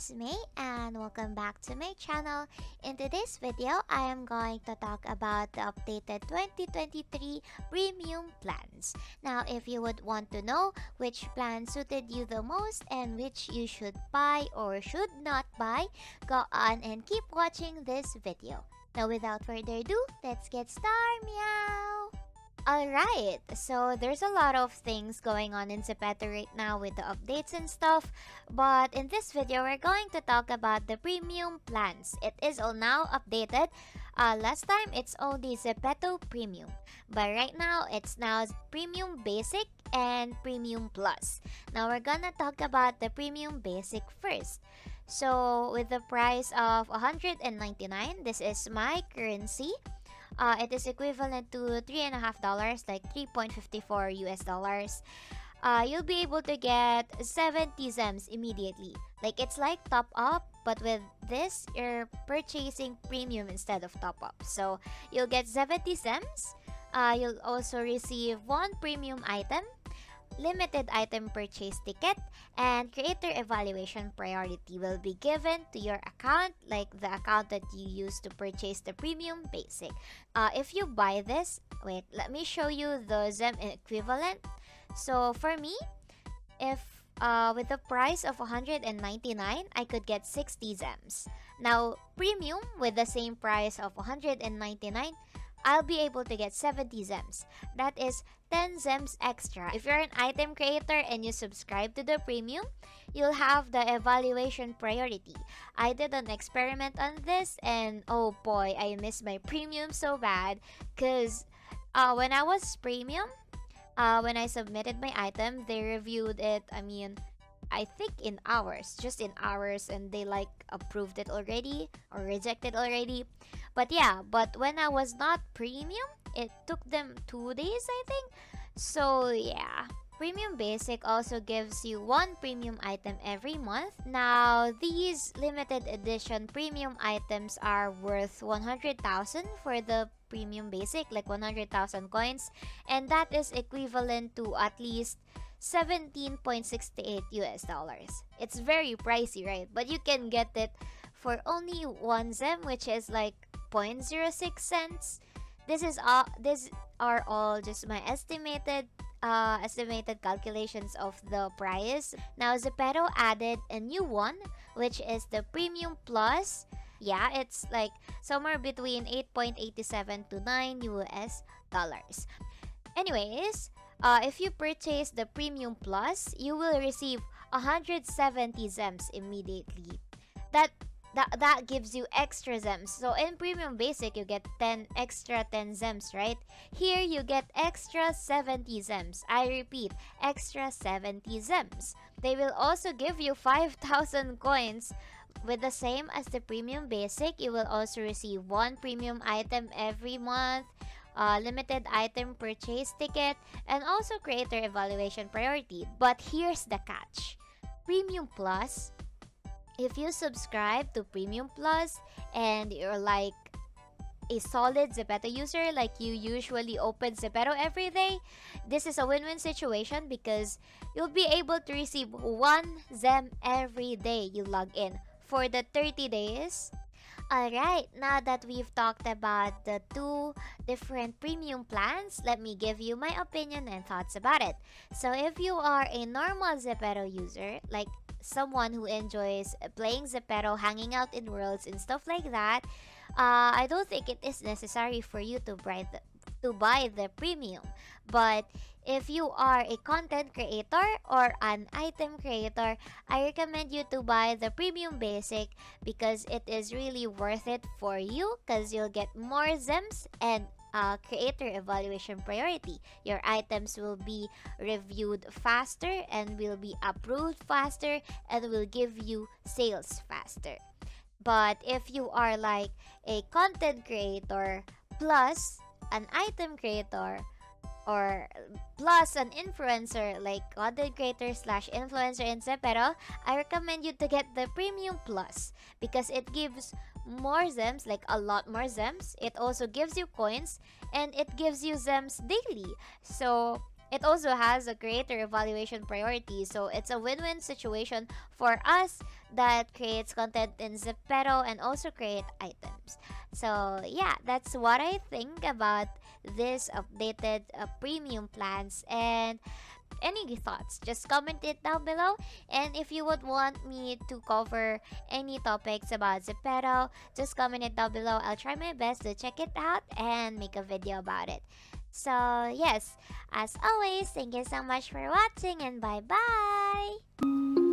is Mei and welcome back to my channel. In today's video, I am going to talk about the updated 2023 premium plans. Now, if you would want to know which plan suited you the most and which you should buy or should not buy, go on and keep watching this video. Now, without further ado, let's get started, meow! Alright, so there's a lot of things going on in Zepeto right now with the updates and stuff, but in this video, we're going to talk about the premium plans. It is all now updated. Last time, it's only Zepeto Premium, but right now, it's now Premium Basic and Premium Plus. Now, we're gonna talk about the Premium Basic first. So, with the price of 199, this is my currency. It is equivalent to $3.50, like $3.54 US. You'll be able to get 70 Zems immediately. Like, it's like top up, but with this, you're purchasing premium instead of top up. So, you'll get 70 Zems. You'll also receive one premium item, limited item purchase ticket, and creator evaluation priority will be given to your account, like the account that you use to purchase the premium basic. If you buy this, wait, let me show you the Zem equivalent. So for me, if with the price of 199, I could get 60 Zems. Now, premium with the same price of 199, I'll be able to get 70 Zems. That is 10 Zems extra. If you're an item creator and you subscribe to the premium, you'll have the evaluation priority. I did an experiment on this and oh boy, I missed my premium so bad. Because when I was premium, when I submitted my item, they reviewed it, I mean, I think in hours, just in hours, and they like approved it already or rejected already. But yeah, but when I was not premium, it took them 2 days, I think. So yeah, premium basic also gives you one premium item every month. Now, these limited edition premium items are worth 100,000 for the premium basic, like 100,000 coins, and that is equivalent to at least $17.68 US. It's very pricey, right? But you can get it for only 1 Zem, which is like 0.06 cents. These are all just my estimated calculations of the price. Now, Zepeto added a new one, which is the Premium Plus. Yeah, it's like somewhere between 8.87 to 9 US dollars. Anyways, if you purchase the Premium Plus, you will receive 170 Zems immediately. That gives you extra Zems. So in Premium Basic, you get 10 Zems, right? Here, you get extra 70 Zems. I repeat, extra 70 Zems. They will also give you 5,000 coins. With the same as the Premium Basic, you will also receive one premium item every month, limited item purchase ticket, and also creator evaluation priority. But here's the catch. Premium Plus, if you subscribe to Premium Plus and you're like a solid Zepeto user, like you usually open Zepeto every day, this is a win-win situation because you'll be able to receive 1 Zem every day you log in for the 30 days. Alright, now that we've talked about the 2 different premium plans, let me give you my opinion and thoughts about it. So if you are a normal Zepeto user, like someone who enjoys playing Zepeto, hanging out in worlds and stuff like that, I don't think it is necessary for you to buy the premium. But if you are a content creator or an item creator, I recommend you to buy the Premium Basic because it is really worth it for you, because you'll get more Zems and creator evaluation priority. Your items will be reviewed faster and will be approved faster and will give you sales faster. But if you are like a content creator plus an item creator or plus an influencer, like content creator / influencer in Zepeto, I recommend you to get the Premium Plus because it gives more Zems, like a lot more Zems. It also gives you coins and it gives you Zems daily. So It also has a greater evaluation priority, so it's a win-win situation for us that creates content in Zepeto and also create items. So yeah, that's what I think about this updated premium plans. And any thoughts, just comment it down below. And if you would want me to cover any topics about Zepeto, just comment it down below. I'll try my best to check it out and make a video about it. So yes, as always, thank you so much for watching, and bye bye.